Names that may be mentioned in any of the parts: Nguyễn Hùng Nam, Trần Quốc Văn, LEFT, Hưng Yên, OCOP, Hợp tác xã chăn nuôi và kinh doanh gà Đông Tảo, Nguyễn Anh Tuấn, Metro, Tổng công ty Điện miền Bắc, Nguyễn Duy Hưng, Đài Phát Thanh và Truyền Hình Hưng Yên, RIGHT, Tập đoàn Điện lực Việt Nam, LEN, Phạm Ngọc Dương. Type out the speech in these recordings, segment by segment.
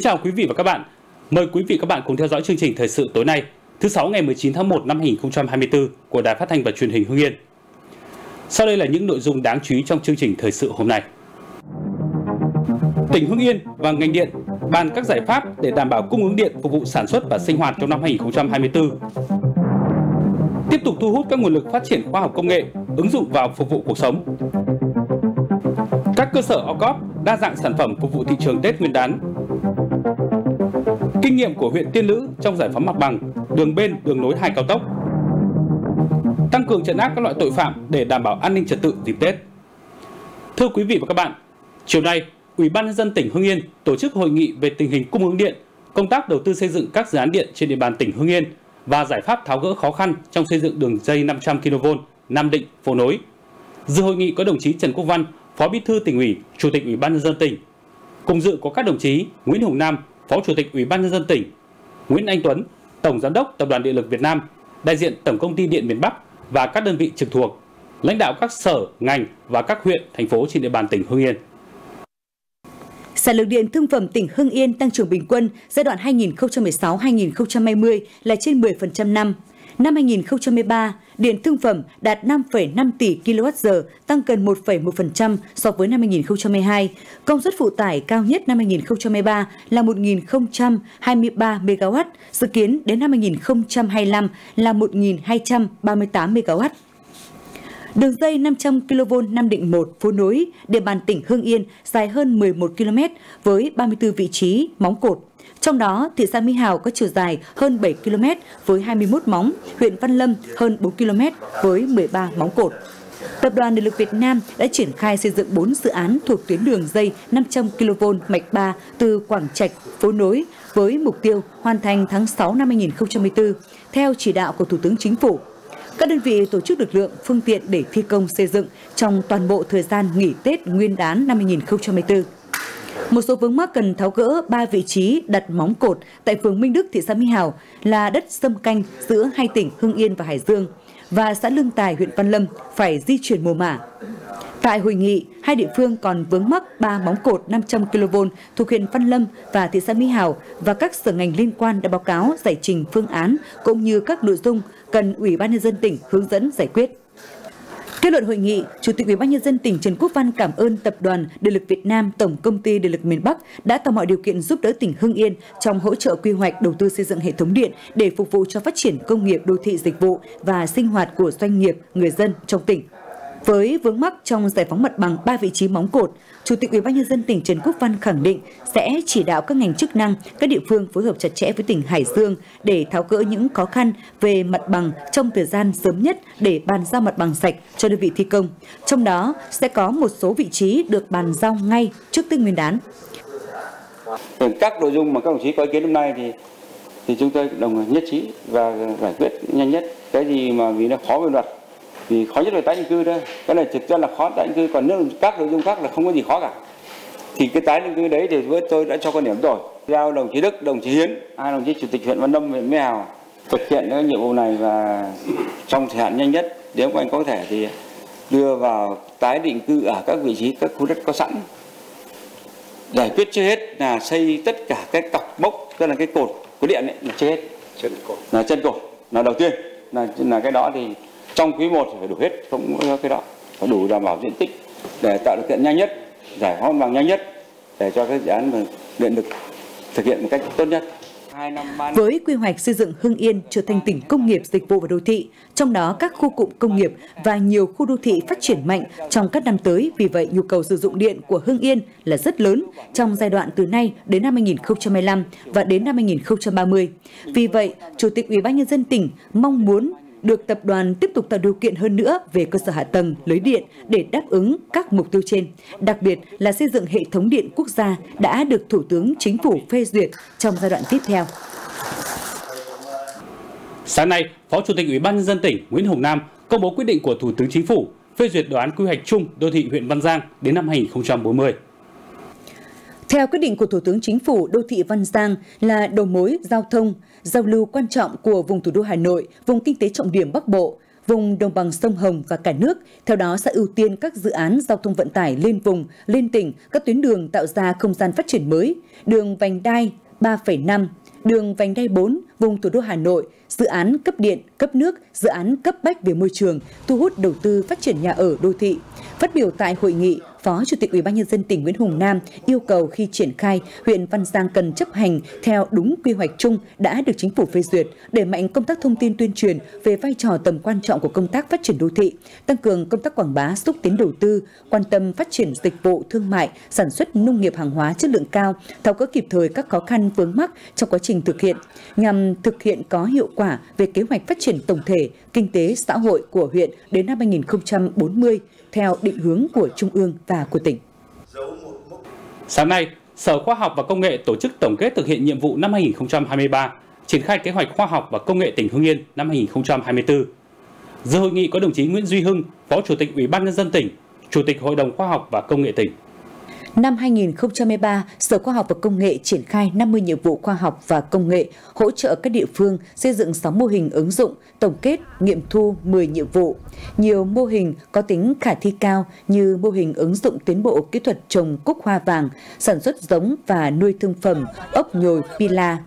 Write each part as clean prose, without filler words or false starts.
Kính chào quý vị và các bạn. Mời quý vị và các bạn cùng theo dõi chương trình thời sự tối nay, thứ Sáu ngày 19 tháng 1 năm 2024 của Đài Phát Thanh và Truyền hình Hưng Yên. Sau đây là những nội dung đáng chú ý trong chương trình thời sự hôm nay. Tỉnh Hưng Yên và ngành điện bàn các giải pháp để đảm bảo cung ứng điện phục vụ sản xuất và sinh hoạt trong năm 2024. Tiếp tục thu hút các nguồn lực phát triển khoa học công nghệ, ứng dụng vào phục vụ cuộc sống. Các cơ sở OCOP đa dạng sản phẩm phục vụ thị trường Tết Nguyên đán. Kinh nghiệm của huyện Tiên Lữ trong giải phóng mặt bằng, đường bên, đường nối hai cao tốc. Tăng cường trấn áp các loại tội phạm để đảm bảo an ninh trật tự dịp Tết. Thưa quý vị và các bạn, chiều nay, Ủy ban nhân dân tỉnh Hưng Yên tổ chức hội nghị về tình hình cung ứng điện, công tác đầu tư xây dựng các dự án điện trên địa bàn tỉnh Hưng Yên và giải pháp tháo gỡ khó khăn trong xây dựng đường dây 500 kV Nam Định - Phố Nối. Dự hội nghị có đồng chí Trần Quốc Văn, Phó Bí thư Tỉnh ủy, Chủ tịch Ủy ban nhân dân tỉnh. Cùng dự có các đồng chí Nguyễn Hùng Nam, Phó Chủ tịch Ủy ban nhân dân tỉnh, Nguyễn Anh Tuấn, Tổng giám đốc Tập đoàn Điện lực Việt Nam, đại diện Tổng công ty Điện miền Bắc và các đơn vị trực thuộc, lãnh đạo các sở, ngành và các huyện, thành phố trên địa bàn tỉnh Hưng Yên. Sản lượng điện thương phẩm tỉnh Hưng Yên tăng trưởng bình quân giai đoạn 2016-2020 là trên 10% năm. Năm 2013, điện thương phẩm đạt 5,5 tỷ kWh, tăng gần 1,1% so với năm 2012. Công suất phụ tải cao nhất năm 2013 là 1.023 MW, dự kiến đến năm 2025 là 1.238 MW. Đường dây 500 kV Nam Định 1 Phố Nối, địa bàn tỉnh Hưng Yên dài hơn 11 km với 34 vị trí móng cột. Trong đó, thị xã Mỹ Hào có chiều dài hơn 7 km với 21 móng, huyện Văn Lâm hơn 4 km với 13 móng cột. Tập đoàn Điện lực Việt Nam đã triển khai xây dựng 4 dự án thuộc tuyến đường dây 500 kV mạch 3 từ Quảng Trạch, Phố Nối với mục tiêu hoàn thành tháng 6 năm 2024, theo chỉ đạo của Thủ tướng Chính phủ. Các đơn vị tổ chức lực lượng, phương tiện để thi công xây dựng trong toàn bộ thời gian nghỉ Tết Nguyên đán năm 2024. Một số vướng mắc cần tháo gỡ 3 vị trí đặt móng cột tại phường Minh Đức, thị xã Mỹ Hào là đất xâm canh giữa hai tỉnh Hưng Yên và Hải Dương và xã Lương Tài, huyện Văn Lâm phải di chuyển mồ mả. Tại hội nghị, hai địa phương còn vướng mắc 3 móng cột 500 kV thuộc huyện Văn Lâm và thị xã Mỹ Hào và các sở ngành liên quan đã báo cáo giải trình phương án cũng như các nội dung cần Ủy ban nhân dân tỉnh hướng dẫn giải quyết. Kết luận hội nghị, Chủ tịch Ủy ban nhân dân tỉnh Trần Quốc Văn cảm ơn Tập đoàn Điện lực Việt Nam, Tổng công ty Điện lực miền Bắc đã tạo mọi điều kiện giúp đỡ tỉnh Hưng Yên trong hỗ trợ quy hoạch đầu tư xây dựng hệ thống điện để phục vụ cho phát triển công nghiệp, đô thị, dịch vụ và sinh hoạt của doanh nghiệp, người dân trong tỉnh. Với vướng mắc trong giải phóng mặt bằng 3 vị trí móng cột, Chủ tịch Ủy ban nhân dân tỉnh Trần Quốc Văn khẳng định sẽ chỉ đạo các ngành chức năng, các địa phương phối hợp chặt chẽ với tỉnh Hải Dương để tháo gỡ những khó khăn về mặt bằng trong thời gian sớm nhất để bàn giao mặt bằng sạch cho đơn vị thi công. Trong đó sẽ có một số vị trí được bàn giao ngay trước Tết Nguyên đán. Các nội dung mà các đồng chí có ý kiến hôm nay thì chúng tôi đồng nhất trí và giải quyết nhanh nhất. Cái gì mà vì nó khó về luật thì khó nhất là tái định cư thôi, cái này thực ra là khó tái định cư, còn nếu các nội dung khác là không có gì khó cả. Thì cái tái định cư đấy thì với tôi đã cho con điểm rồi, giao đồng chí Đức, đồng chí Hiến, hai đồng chí chủ tịch huyện Văn Lâm, huyện Mỹ Hào thực hiện cái nhiệm vụ này và trong thời hạn nhanh nhất, nếu anh có thể thì đưa vào tái định cư ở các vị trí, các khu đất có sẵn. Giải quyết chưa hết là xây tất cả các cọc mốc, tức là cái cột của điện ấy, là chưa hết, chân cột là đầu tiên, là cái đó thì trong quý 1 phải đủ hết, không có cái đó, phải đủ đảm bảo diện tích để tạo điều kiện nhanh nhất, giải phóng bằng nhanh nhất để cho các dự án điện lực thực hiện một cách tốt nhất. Với quy hoạch xây dựng Hưng Yên trở thành tỉnh công nghiệp, dịch vụ và đô thị, trong đó các khu cụm công nghiệp và nhiều khu đô thị phát triển mạnh trong các năm tới, vì vậy nhu cầu sử dụng điện của Hưng Yên là rất lớn trong giai đoạn từ nay đến năm 2025 và đến năm 2030. Vì vậy, Chủ tịch Ủy ban nhân dân tỉnh mong muốn được tập đoàn tiếp tục tạo điều kiện hơn nữa về cơ sở hạ tầng, lưới điện để đáp ứng các mục tiêu trên, đặc biệt là xây dựng hệ thống điện quốc gia đã được Thủ tướng Chính phủ phê duyệt trong giai đoạn tiếp theo. Sáng nay, Phó Chủ tịch Ủy ban nhân dân tỉnh Nguyễn Hùng Nam công bố quyết định của Thủ tướng Chính phủ phê duyệt đồ án quy hoạch chung đô thị huyện Văn Giang đến năm 2040. Theo quyết định của Thủ tướng Chính phủ, đô thị Văn Giang là đầu mối giao thông, giao lưu quan trọng của vùng thủ đô Hà Nội, vùng kinh tế trọng điểm Bắc Bộ. vùng đồng bằng sông Hồng và cả nước. Theo đó sẽ ưu tiên các dự án giao thông vận tải liên vùng, liên tỉnh, các tuyến đường tạo ra không gian phát triển mới, đường vành đai 3,5, đường vành đai 4, vùng thủ đô Hà Nội, dự án cấp điện, cấp nước, dự án cấp bách về môi trường, thu hút đầu tư phát triển nhà ở đô thị. Phát biểu tại hội nghị, Phó Chủ tịch Ủy ban Nhân dân tỉnh Nguyễn Hùng Nam yêu cầu khi triển khai, huyện Văn Giang cần chấp hành theo đúng quy hoạch chung đã được Chính phủ phê duyệt, đẩy mạnh công tác thông tin tuyên truyền về vai trò tầm quan trọng của công tác phát triển đô thị, tăng cường công tác quảng bá xúc tiến đầu tư, quan tâm phát triển dịch vụ thương mại, sản xuất nông nghiệp hàng hóa chất lượng cao, tháo gỡ kịp thời các khó khăn vướng mắc trong quá trình thực hiện, nhằm thực hiện có hiệu quả về kế hoạch phát triển tổng thể, kinh tế, xã hội của huyện đến năm 2040, theo định hướng của Trung ương và của tỉnh. Sáng nay, Sở Khoa học và Công nghệ tổ chức tổng kết thực hiện nhiệm vụ năm 2023, triển khai kế hoạch khoa học và công nghệ tỉnh Hưng Yên năm 2024. Dự hội nghị có đồng chí Nguyễn Duy Hưng, Phó Chủ tịch Ủy ban Nhân dân tỉnh, Chủ tịch Hội đồng Khoa học và Công nghệ tỉnh. Năm 2023, Sở Khoa học và Công nghệ triển khai 50 nhiệm vụ khoa học và công nghệ, hỗ trợ các địa phương xây dựng 6 mô hình ứng dụng, tổng kết, nghiệm thu 10 nhiệm vụ. Nhiều mô hình có tính khả thi cao như mô hình ứng dụng tiến bộ kỹ thuật trồng cúc hoa vàng, sản xuất giống và nuôi thương phẩm, ốc nhồi, pila,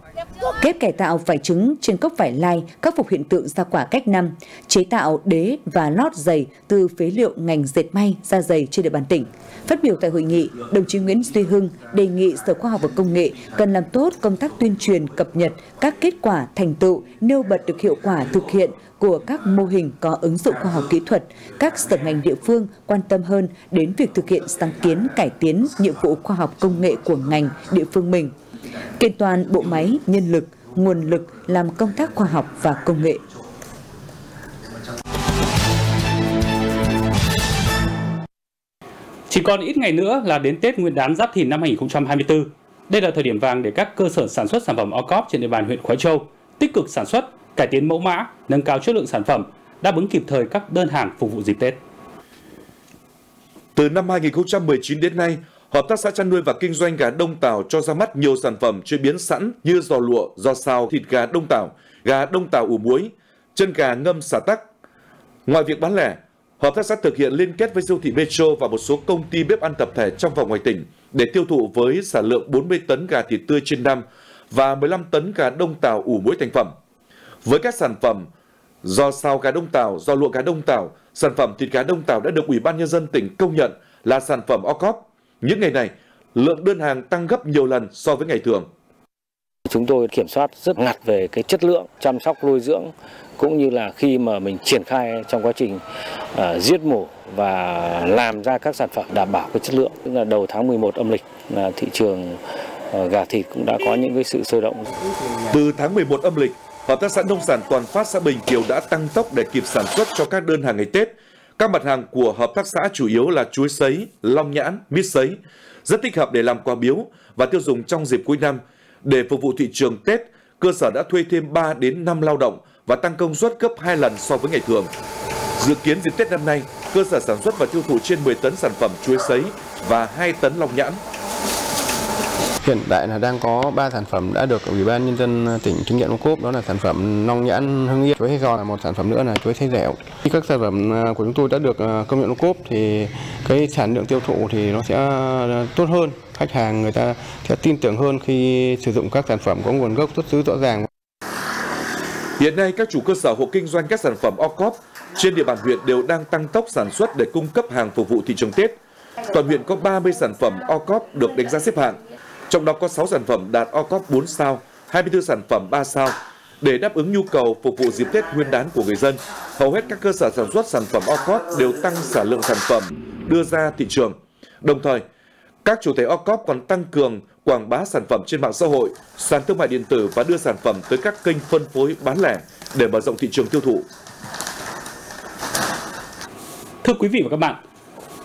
ghép cải tạo vải trứng trên cốc vải lai, khắc phục hiện tượng ra quả cách năm, chế tạo đế và lót giày từ phế liệu ngành dệt may, da giày trên địa bàn tỉnh. Phát biểu tại hội nghị, đồng chí Nguyễn Duy Hưng đề nghị Sở Khoa học và Công nghệ cần làm tốt công tác tuyên truyền cập nhật các kết quả thành tựu, nêu bật được hiệu quả thực hiện của các mô hình có ứng dụng khoa học kỹ thuật, các sở ngành địa phương quan tâm hơn đến việc thực hiện sáng kiến cải tiến nhiệm vụ khoa học công nghệ của ngành địa phương mình. Kiện toàn bộ máy, nhân lực, nguồn lực làm công tác khoa học và công nghệ. Chỉ còn ít ngày nữa là đến Tết Nguyên đán Giáp Thìn năm 2024. Đây là thời điểm vàng để các cơ sở sản xuất sản phẩm OCOP trên địa bàn huyện Khói Châu tích cực sản xuất, cải tiến mẫu mã, nâng cao chất lượng sản phẩm, đáp ứng kịp thời các đơn hàng phục vụ dịp Tết. Từ năm 2019 đến nay, Hợp tác xã chăn nuôi và kinh doanh gà Đông Tảo cho ra mắt nhiều sản phẩm chế biến sẵn như giò lụa, giò xào, thịt gà Đông Tảo ủ muối, chân gà ngâm xả tắc. Ngoài việc bán lẻ, Hợp tác xã thực hiện liên kết với siêu thị Metro và một số công ty bếp ăn tập thể trong và ngoài tỉnh để tiêu thụ với sản lượng 40 tấn gà thịt tươi trên năm và 15 tấn gà Đông Tảo ủ muối thành phẩm. Với các sản phẩm giò xào gà Đông Tảo, giò lụa gà Đông Tảo, sản phẩm thịt gà Đông Tảo đã được Ủy ban Nhân dân tỉnh công nhận là sản phẩm OCOP. Những ngày này, lượng đơn hàng tăng gấp nhiều lần so với ngày thường. Chúng tôi kiểm soát rất ngặt về cái chất lượng, chăm sóc nuôi dưỡng, cũng như là khi mà mình triển khai trong quá trình giết mổ và làm ra các sản phẩm đảm bảo cái chất lượng. Tức là đầu tháng 11 âm lịch là thị trường gà thịt cũng đã có những cái sự sôi động. Từ tháng 11 âm lịch, Hợp tác xã Nông sản Toàn Phát xã Bình Kiều đã tăng tốc để kịp sản xuất cho các đơn hàng ngày Tết. Các mặt hàng của hợp tác xã chủ yếu là chuối sấy, long nhãn, mít sấy, rất thích hợp để làm quà biếu và tiêu dùng trong dịp cuối năm. Để phục vụ thị trường Tết, cơ sở đã thuê thêm 3 đến 5 lao động và tăng công suất gấp 2 lần so với ngày thường. Dự kiến dịp Tết năm nay, cơ sở sản xuất và tiêu thụ trên 10 tấn sản phẩm chuối sấy và 2 tấn long nhãn. Hiện tại là đang có 3 sản phẩm đã được Ủy ban Nhân dân tỉnh chứng nhận OCOP, đó là sản phẩm long nhãn Hưng Yên, chuối hay giò, là một sản phẩm nữa là chuối xay dẻo. Khi các sản phẩm của chúng tôi đã được công nhận OCOP thì cái sản lượng tiêu thụ thì nó sẽ tốt hơn, khách hàng người ta sẽ tin tưởng hơn khi sử dụng các sản phẩm có nguồn gốc xuất xứ rõ ràng. Hiện nay các chủ cơ sở hộ kinh doanh các sản phẩm OCOP trên địa bàn huyện đều đang tăng tốc sản xuất để cung cấp hàng phục vụ thị trường Tết. Toàn huyện có 30 sản phẩm OCOP được đánh giá xếp hạng. Trong đó có 6 sản phẩm đạt OCOP 4 sao, 24 sản phẩm 3 sao. Để đáp ứng nhu cầu phục vụ dịp Tết Nguyên đán của người dân, hầu hết các cơ sở sản xuất sản phẩm OCOP đều tăng sản lượng sản phẩm đưa ra thị trường. Đồng thời, các chủ thể OCOP còn tăng cường quảng bá sản phẩm trên mạng xã hội, sàn thương mại điện tử và đưa sản phẩm tới các kênh phân phối bán lẻ để mở rộng thị trường tiêu thụ. Thưa quý vị và các bạn,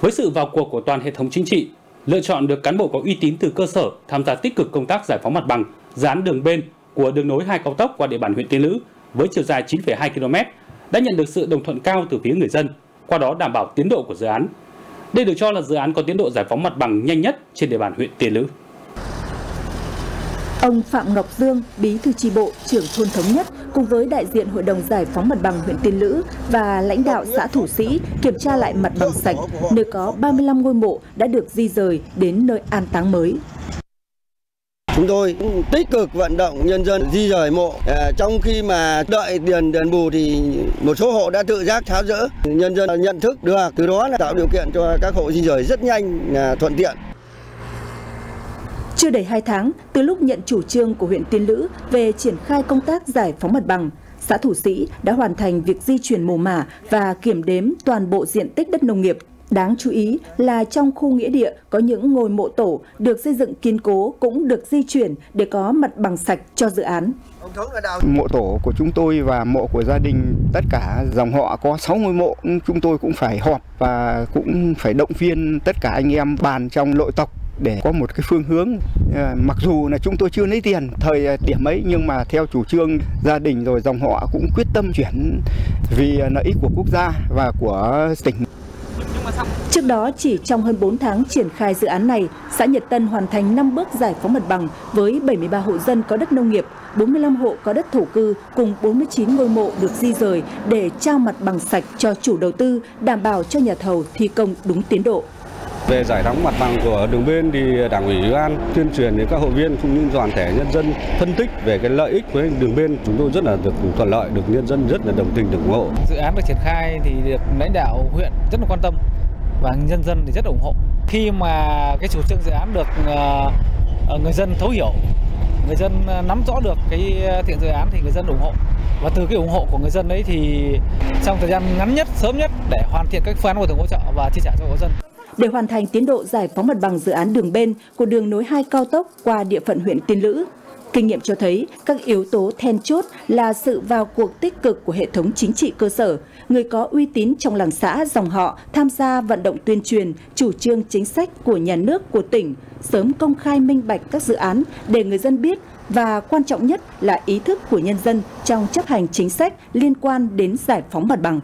với sự vào cuộc của toàn hệ thống chính trị, lựa chọn được cán bộ có uy tín từ cơ sở tham gia tích cực công tác giải phóng mặt bằng, dự án đường bên của đường nối 2 cao tốc qua địa bàn huyện Tiên Lữ với chiều dài 9,2 km đã nhận được sự đồng thuận cao từ phía người dân, qua đó đảm bảo tiến độ của dự án. Đây được cho là dự án có tiến độ giải phóng mặt bằng nhanh nhất trên địa bàn huyện Tiên Lữ. Ông Phạm Ngọc Dương, Bí thư chi bộ, trưởng thôn Thống Nhất, cùng với đại diện Hội đồng Giải phóng Mặt bằng huyện Tiên Lữ và lãnh đạo xã Thủ Sĩ kiểm tra lại mặt bằng sạch, nơi có 35 ngôi mộ đã được di rời đến nơi an táng mới. Chúng tôi cũng tích cực vận động nhân dân di rời mộ, trong khi mà đợi tiền đền bù thì một số hộ đã tự giác tháo dỡ. Nhân dân nhận thức được, từ đó là tạo điều kiện cho các hộ di rời rất nhanh, thuận tiện. Chưa đầy 2 tháng, từ lúc nhận chủ trương của huyện Tiên Lữ về triển khai công tác giải phóng mặt bằng, xã Thủ Sĩ đã hoàn thành việc di chuyển mồ mả và kiểm đếm toàn bộ diện tích đất nông nghiệp. Đáng chú ý là trong khu nghĩa địa có những ngôi mộ tổ được xây dựng kiên cố cũng được di chuyển để có mặt bằng sạch cho dự án. Mộ tổ của chúng tôi và mộ của gia đình, tất cả dòng họ có 6 ngôi mộ, chúng tôi cũng phải họp và cũng phải động viên tất cả anh em bàn trong nội tộc để có một cái phương hướng. Mặc dù là chúng tôi chưa lấy tiền thời điểm ấy, nhưng mà theo chủ trương gia đình rồi dòng họ cũng quyết tâm chuyển vì lợi ích của quốc gia và của tỉnh. Trước đó, chỉ trong hơn 4 tháng triển khai dự án này, xã Nhật Tân hoàn thành 5 bước giải phóng mặt bằng với 73 hộ dân có đất nông nghiệp, 45 hộ có đất thổ cư cùng 49 ngôi mộ được di rời để trao mặt bằng sạch cho chủ đầu tư, đảm bảo cho nhà thầu thi công đúng tiến độ. Về giải phóng mặt bằng của đường bên thì Đảng ủy Ủy ban tuyên truyền đến các hội viên cũng như toàn thể nhân dân phân tích về cái lợi ích của đường bên, chúng tôi rất là được thuận lợi, được nhân dân rất là đồng tình, ủng hộ. Dự án được triển khai thì được lãnh đạo huyện rất là quan tâm và nhân dân thì rất ủng hộ. Khi mà cái chủ trương dự án được người dân thấu hiểu, người dân nắm rõ được cái tiện dự án thì người dân ủng hộ. Và từ cái ủng hộ của người dân đấy thì trong thời gian ngắn nhất, sớm nhất để hoàn thiện các phương án bồi thường hỗ trợ và chi trả cho người dân. Để hoàn thành tiến độ giải phóng mặt bằng dự án đường bên của đường nối 2 cao tốc qua địa phận huyện Tiên Lữ, kinh nghiệm cho thấy các yếu tố then chốt là sự vào cuộc tích cực của hệ thống chính trị cơ sở, người có uy tín trong làng xã, dòng họ tham gia vận động tuyên truyền, chủ trương chính sách của nhà nước, của tỉnh, sớm công khai minh bạch các dự án để người dân biết và quan trọng nhất là ý thức của nhân dân trong chấp hành chính sách liên quan đến giải phóng mặt bằng.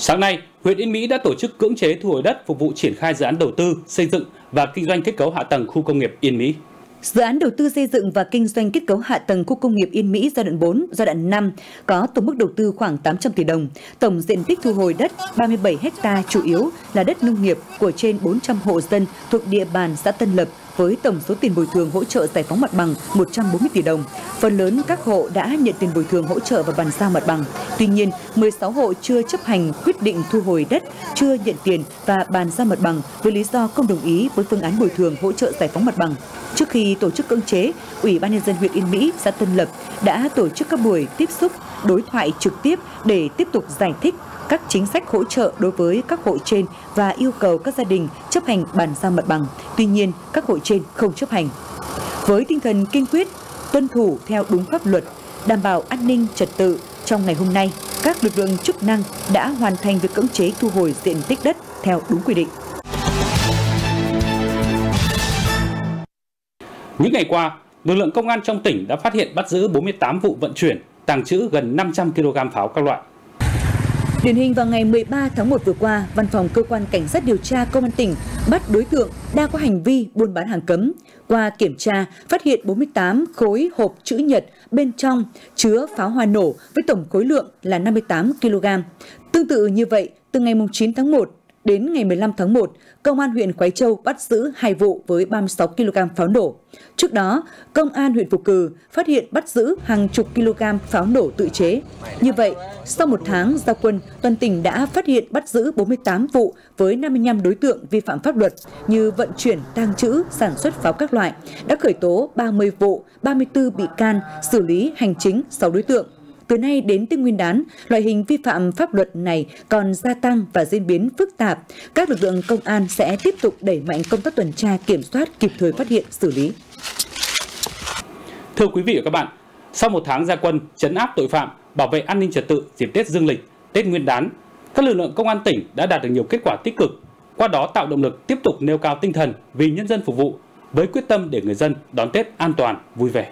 Sáng nay, huyện Yên Mỹ đã tổ chức cưỡng chế thu hồi đất phục vụ triển khai dự án đầu tư, xây dựng và kinh doanh kết cấu hạ tầng khu công nghiệp Yên Mỹ. Dự án đầu tư xây dựng và kinh doanh kết cấu hạ tầng khu công nghiệp Yên Mỹ giai đoạn 4, giai đoạn 5 có tổng mức đầu tư khoảng 800 tỷ đồng. Tổng diện tích thu hồi đất 37 ha, chủ yếu là đất nông nghiệp của trên 400 hộ dân thuộc địa bàn xã Tân Lập, với tổng số tiền bồi thường hỗ trợ giải phóng mặt bằng 140 tỷ đồng. Phần lớn các hộ đã nhận tiền bồi thường hỗ trợ và bàn giao mặt bằng. Tuy nhiên, 16 hộ chưa chấp hành quyết định thu hồi đất, chưa nhận tiền và bàn giao mặt bằng với lý do không đồng ý với phương án bồi thường hỗ trợ giải phóng mặt bằng. Trước khi tổ chức cưỡng chế, Ủy ban nhân dân huyện Yên Mỹ, xã Tân Lập đã tổ chức các buổi tiếp xúc, đối thoại trực tiếp để tiếp tục giải thích các chính sách hỗ trợ đối với các hộ trên và yêu cầu các gia đình chấp hành bàn giao mặt bằng. Tuy nhiên, các hộ trên không chấp hành. Với tinh thần kiên quyết, tuân thủ theo đúng pháp luật, đảm bảo an ninh trật tự, trong ngày hôm nay, các lực lượng chức năng đã hoàn thành việc cưỡng chế thu hồi diện tích đất theo đúng quy định. Những ngày qua, lực lượng công an trong tỉnh đã phát hiện bắt giữ 48 vụ vận chuyển, tàng trữ gần 500 kg pháo các loại. Điển hình vào ngày 13 tháng 1 vừa qua, Văn phòng Cơ quan Cảnh sát điều tra Công an tỉnh bắt đối tượng đang có hành vi buôn bán hàng cấm. Qua kiểm tra, phát hiện 48 khối hộp chữ nhật bên trong chứa pháo hoa nổ với tổng khối lượng là 58 kg. Tương tự như vậy, từ ngày 9 tháng 1 đến ngày 15 tháng 1, Công an huyện Khoái Châu bắt giữ 2 vụ với 36 kg pháo nổ. Trước đó, Công an huyện Phù Cừ phát hiện bắt giữ hàng chục kg pháo nổ tự chế. Như vậy, sau một tháng giao quân, toàn tỉnh đã phát hiện bắt giữ 48 vụ với 55 đối tượng vi phạm pháp luật như vận chuyển, tàng trữ, sản xuất pháo các loại, đã khởi tố 30 vụ, 34 bị can, xử lý hành chính 6 đối tượng. Từ nay đến Tết Nguyên đán, loại hình vi phạm pháp luật này còn gia tăng và diễn biến phức tạp. Các lực lượng công an sẽ tiếp tục đẩy mạnh công tác tuần tra kiểm soát, kịp thời phát hiện, xử lý. Thưa quý vị và các bạn, sau một tháng ra quân trấn áp tội phạm, bảo vệ an ninh trật tự dịp Tết Dương lịch, Tết Nguyên đán, các lực lượng công an tỉnh đã đạt được nhiều kết quả tích cực, qua đó tạo động lực tiếp tục nêu cao tinh thần vì nhân dân phục vụ với quyết tâm để người dân đón Tết an toàn, vui vẻ.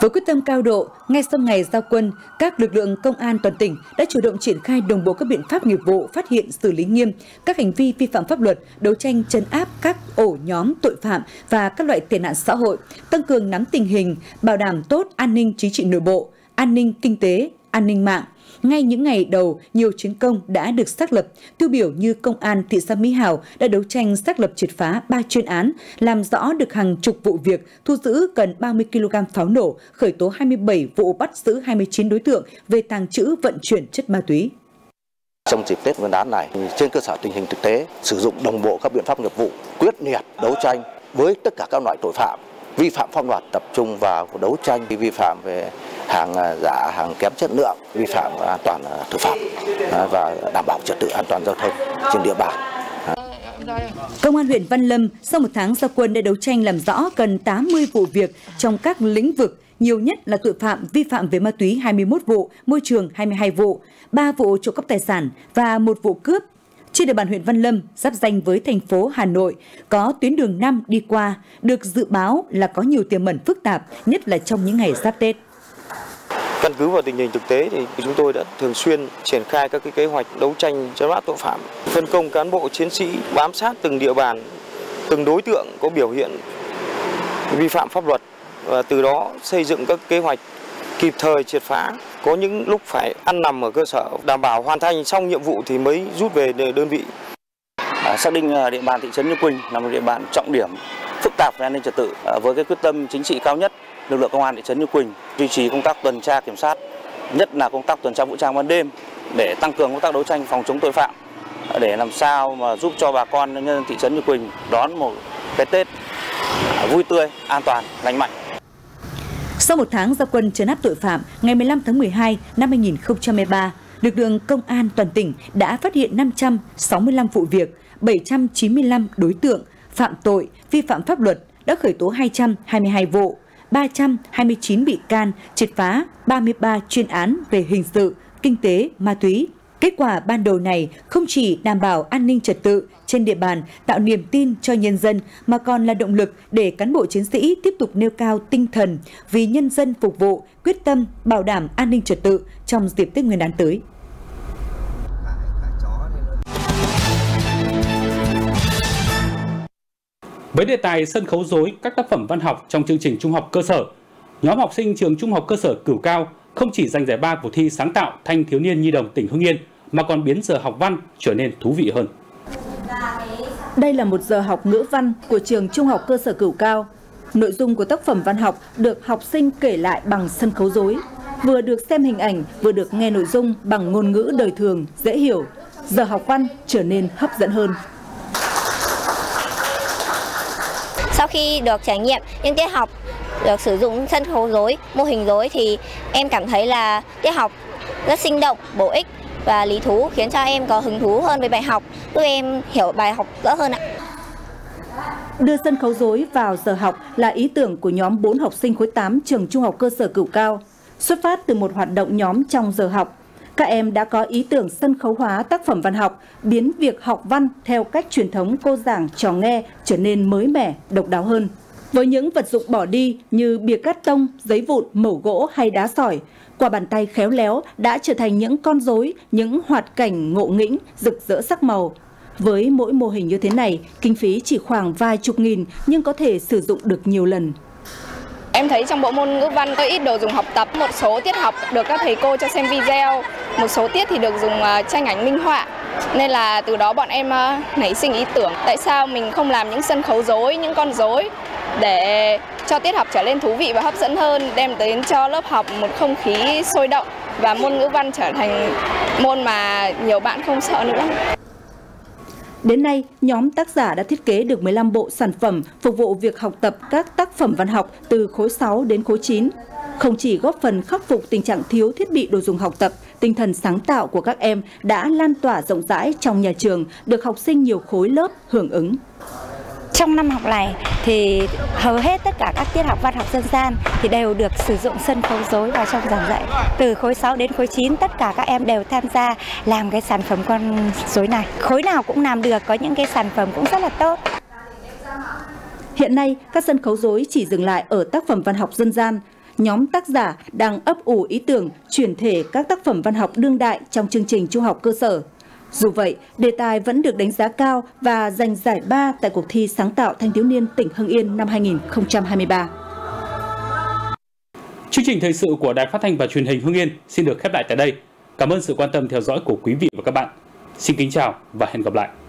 Với quyết tâm cao độ, ngay sau ngày giao quân, các lực lượng công an toàn tỉnh đã chủ động triển khai đồng bộ các biện pháp nghiệp vụ phát hiện, xử lý nghiêm các hành vi vi phạm pháp luật, đấu tranh trấn áp các ổ nhóm tội phạm và các loại tệ nạn xã hội, tăng cường nắm tình hình, bảo đảm tốt an ninh chính trị nội bộ, an ninh kinh tế, an ninh mạng. Ngay những ngày đầu, nhiều chiến công đã được xác lập, tiêu biểu như Công an thị xã Mỹ Hào đã đấu tranh xác lập triệt phá 3 chuyên án, làm rõ được hàng chục vụ việc, thu giữ gần 30 kg pháo nổ, khởi tố 27 vụ, bắt giữ 29 đối tượng về tàng trữ, vận chuyển chất ma túy. Trong dịp Tết Nguyên đán này, trên cơ sở tình hình thực tế, sử dụng đồng bộ các biện pháp nghiệp vụ, quyết liệt đấu tranh với tất cả các loại tội phạm, vi phạm pháp luật, tập trung vào đấu tranh vi phạm về hàng giả, hàng kém chất lượng, vi phạm an toàn thực phẩm và đảm bảo trật tự an toàn giao thông trên địa bàn. Công an huyện Văn Lâm sau một tháng ra quân đã đấu tranh làm rõ gần 80 vụ việc trong các lĩnh vực, nhiều nhất là tội phạm vi phạm về ma túy 21 vụ, môi trường 22 vụ, 3 vụ trộm cắp tài sản và 1 vụ cướp. Trên địa bàn huyện Văn Lâm, giáp ranh với thành phố Hà Nội, có tuyến đường 5 đi qua, được dự báo là có nhiều tiềm ẩn phức tạp, nhất là trong những ngày giáp Tết. Căn cứ vào tình hình thực tế thì chúng tôi đã thường xuyên triển khai các kế hoạch đấu tranh trấn áp tội phạm, phân công cán bộ chiến sĩ bám sát từng địa bàn, từng đối tượng có biểu hiện vi phạm pháp luật và từ đó xây dựng các kế hoạch kịp thời triệt phá. Có những lúc phải ăn nằm ở cơ sở, đảm bảo hoàn thành xong nhiệm vụ thì mới rút về đơn vị. Xác định địa bàn thị trấn Như Quỳnh là một địa bàn trọng điểm phức tạp về an ninh trật tự, với cái quyết tâm chính trị cao nhất, lực lượng công an thị trấn Như Quỳnh duy trì công tác tuần tra kiểm soát, nhất là công tác tuần tra vũ trang ban đêm để tăng cường công tác đấu tranh phòng chống tội phạm, để làm sao mà giúp cho bà con nhân dân thị trấn Như Quỳnh đón một cái Tết vui tươi, an toàn, lành mạnh. Sau một tháng ra quân trấn áp tội phạm, ngày 15 tháng 12 năm 2023, lực lượng công an toàn tỉnh đã phát hiện 565 vụ việc, 795 đối tượng phạm tội, vi phạm pháp luật, đã khởi tố 222 vụ, 329 bị can, triệt phá 33 chuyên án về hình sự, kinh tế, ma túy. Kết quả ban đầu này không chỉ đảm bảo an ninh trật tự trên địa bàn, tạo niềm tin cho nhân dân, mà còn là động lực để cán bộ chiến sĩ tiếp tục nêu cao tinh thần vì nhân dân phục vụ, quyết tâm bảo đảm an ninh trật tự trong dịp Tết Nguyên đán tới. Với đề tài sân khấu rối các tác phẩm văn học trong chương trình trung học cơ sở, nhóm học sinh trường trung học cơ sở Cửu Cao không chỉ giành giải ba cuộc thi sáng tạo thanh thiếu niên nhi đồng tỉnh Hưng Yên mà còn biến giờ học văn trở nên thú vị hơn. Đây là một giờ học ngữ văn của trường trung học cơ sở Cửu Cao. Nội dung của tác phẩm văn học được học sinh kể lại bằng sân khấu rối, vừa được xem hình ảnh vừa được nghe nội dung bằng ngôn ngữ đời thường dễ hiểu. Giờ học văn trở nên hấp dẫn hơn. Sau khi được trải nghiệm những tiết học được sử dụng sân khấu rối, mô hình rối thì em cảm thấy là tiết học rất sinh động, bổ ích và lý thú, khiến cho em có hứng thú hơn với bài học, giúp em hiểu bài học rõ hơn ạ. Đưa sân khấu rối vào giờ học là ý tưởng của nhóm 4 học sinh khối 8 trường trung học cơ sở Cửu Cao. Xuất phát từ một hoạt động nhóm trong giờ học, các em đã có ý tưởng sân khấu hóa tác phẩm văn học, biến việc học văn theo cách truyền thống cô giảng trò nghe trở nên mới mẻ, độc đáo hơn. Với những vật dụng bỏ đi như bìa cát tông, giấy vụn, mẩu gỗ hay đá sỏi, qua bàn tay khéo léo đã trở thành những con rối, những hoạt cảnh ngộ nghĩnh, rực rỡ sắc màu. Với mỗi mô hình như thế này, kinh phí chỉ khoảng vài chục nghìn nhưng có thể sử dụng được nhiều lần. Em thấy trong bộ môn ngữ văn có ít đồ dùng học tập, một số tiết học được các thầy cô cho xem video, một số tiết thì được dùng tranh ảnh minh họa. Nên là từ đó bọn em nảy sinh ý tưởng tại sao mình không làm những sân khấu rối, những con rối để cho tiết học trở nên thú vị và hấp dẫn hơn, đem đến cho lớp học một không khí sôi động và môn ngữ văn trở thành môn mà nhiều bạn không sợ nữa. Đến nay, nhóm tác giả đã thiết kế được 15 bộ sản phẩm phục vụ việc học tập các tác phẩm văn học từ khối 6 đến khối 9. Không chỉ góp phần khắc phục tình trạng thiếu thiết bị đồ dùng học tập, tinh thần sáng tạo của các em đã lan tỏa rộng rãi trong nhà trường, được học sinh nhiều khối lớp hưởng ứng. Trong năm học này thì hầu hết tất cả các tiết học văn học dân gian thì đều được sử dụng sân khấu rối vào trong giảng dạy. Từ khối 6 đến khối 9 tất cả các em đều tham gia làm cái sản phẩm con rối này. Khối nào cũng làm được, có những cái sản phẩm cũng rất là tốt. Hiện nay các sân khấu rối chỉ dừng lại ở tác phẩm văn học dân gian. nhóm tác giả đang ấp ủ ý tưởng chuyển thể các tác phẩm văn học đương đại trong chương trình trung học cơ sở. Dù vậy, đề tài vẫn được đánh giá cao và giành giải ba tại cuộc thi sáng tạo thanh thiếu niên tỉnh Hưng Yên năm 2023. Chương trình thời sự của Đài Phát thanh và Truyền hình Hưng Yên xin được khép lại tại đây. Cảm ơn sự quan tâm theo dõi của quý vị và các bạn. Xin kính chào và hẹn gặp lại.